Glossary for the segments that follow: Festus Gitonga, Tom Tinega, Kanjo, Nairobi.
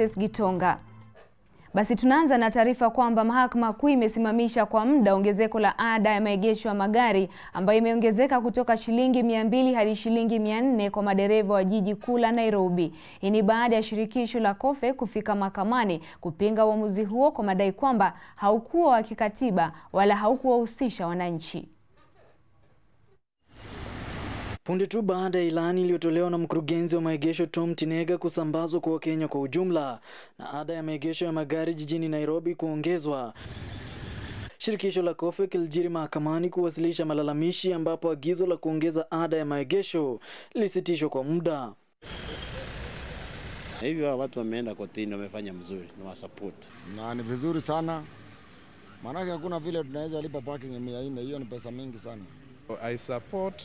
Festus Gitonga. Basi tunaanza na taarifa kwamba Mahakama Kuu imesimamisha kwa muda ongezeko la ada ya maegesho ya magari ambayo imeongezeka kutoka shilingi 200 hadi shilingi 400 kwa madereva wa jiji kuu la Nairobi. Hii ni baada ya shirikisho la Kofe kufika mahakamani kupinga uamuzi huo kwa madai kwamba haukuwa wa kikatiba wala haukuwahusisha wananchi. Punde tu baada ya ilani iliyotolewa na mkurugenzi wa maegesho Tom Tinega kusambazwa kwa Kenya kwa ujumla na ada ya maegesho ya magari jijini Nairobi kuongezwa, shirikisho la Kofe kilijiri mahakamani kuwasilisha malalamishi, ambapo agizo la kuongeza ada ya maegesho lisitishwa kwa muda. Hivyo watu wameenda kotini, wamefanya mzuri na wasupport. Na ni vizuri sana. Maana hakuna vile tunaweza lipa parking ya 400, hiyo ni pesa mingi sana. I support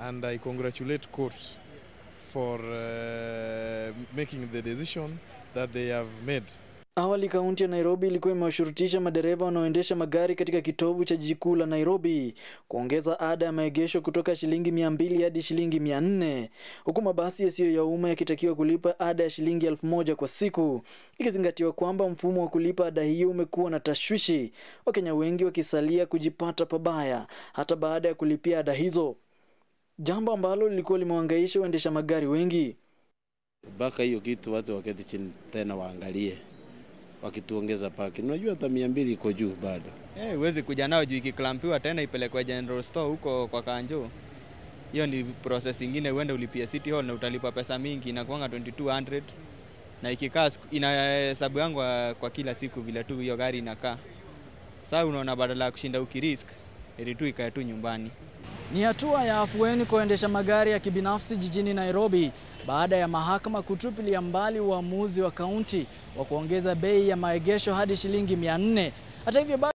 and I congratulate court for making the decision that they have made. Awali kaunti ya Nairobi ilikuwa imewashurutisha madereva wanaoendesha magari katika kitovu cha jiji kuu la Nairobi kuongeza ada ya maegesho kutoka shilingi 200 hadi shilingi 400, huku mabasi yasiyo ya umma yakitakiwa kulipa ada ya shilingi 1000 kwa siku, ikizingatiwa kwamba mfumo wa kulipa ada hiyo umekuwa na tashwishi, Wakenya wengi wakisalia kujipata pabaya hata baada ya kulipia ada hizo, jambo ambalo lilikuwa limewahangaisha waendesha magari wengi. Baka hiyo kitu watu waketi chini tena waangalie wakituongeza paki. Unajua hata 200 iko juu bado. Huwezi kuja nao juu ikiklampiwa tena ipelekwe general store huko kwa Kanjo. Hiyo ni process nyingine, uende ulipia City Hall na utalipa pesa mingi, inakuanga 2200. Na ikikaa inahesabu yangu kwa kila siku bila tu hiyo gari inakaa. Sasa unaona badala kushinda ukirisk ili tu ikae tu nyumbani. Ni hatua ya afueni kuendesha magari ya kibinafsi jijini Nairobi baada ya mahakama kutupilia mbali uamuzi wa kaunti wa kuongeza bei ya maegesho hadi shilingi 400. Hata hivyo